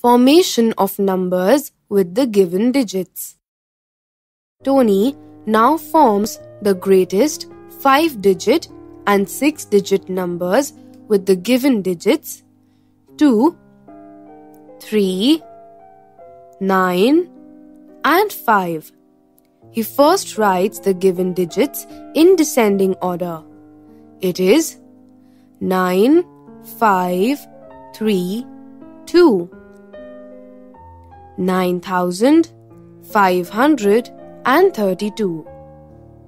formation of numbers with the given digits. Tony now forms the greatest 5-digit and 6-digit numbers with the given digits 2, 3, 9 and 5. He first writes the given digits in descending order. It is 9, 5, 3, 2, 9,532.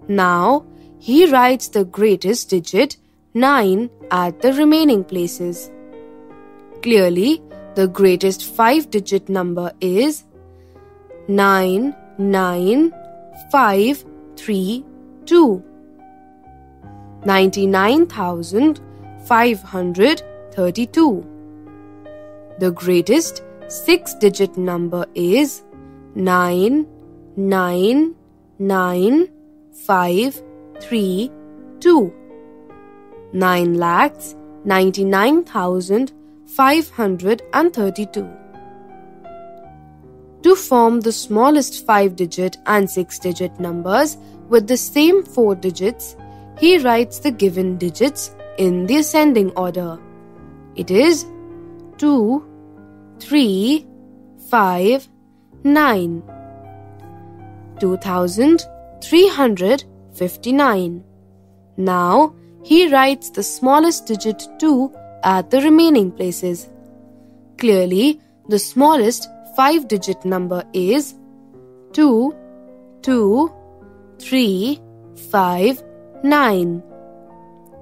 Now he writes the greatest digit 9 at the remaining places. Clearly, the greatest 5-digit number is 99532. 99,532. The greatest 6-digit number is 999,532. 9,99,532. To form the smallest 5-digit and 6-digit numbers with the same 4 digits, he writes the given digits in the ascending order. It is 2, 3, 5, 9. 2,359. Now he writes the smallest digit 2 at the remaining places. Clearly, the smallest 5-digit number is 2, 2, 3, 5, 9.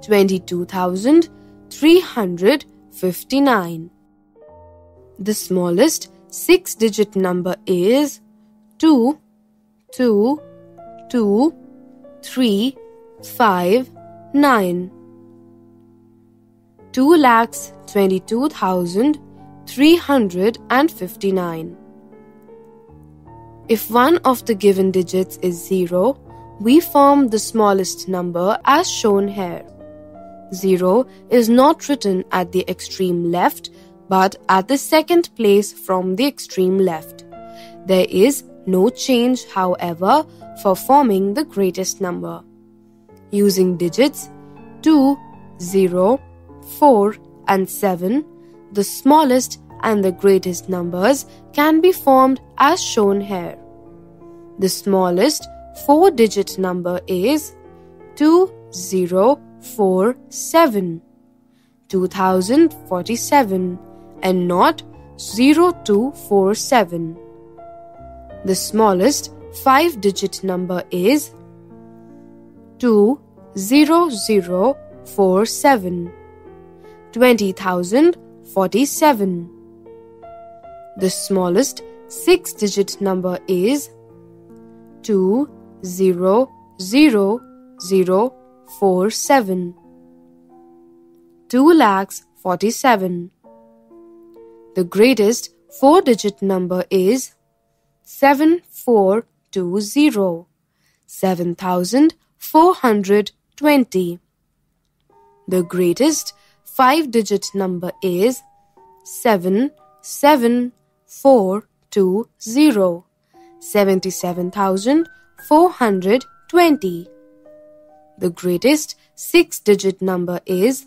22,359. The smallest 6-digit number is 2, 2, 2, 3, 5, 9. 2,22,359. If one of the given digits is 0, we form the smallest number as shown here. 0 is not written at the extreme left, but at the second place from the extreme left. There is no change, however, for forming the greatest number. Using digits 2, 0, 4 and 7, the smallest and the greatest numbers can be formed as shown here. The smallest 4-digit number is 2047, 2047 and not 0247. The smallest 5-digit number is 20047, 20,047. The smallest 6-digit number is 20047, 2,47,000. The greatest 4-digit number is 7420, 7,420. The greatest 5-digit number is 77420, 77,420. The greatest 6-digit number is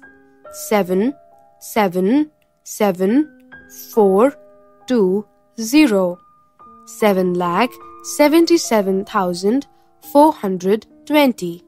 777,420, 7,77,420.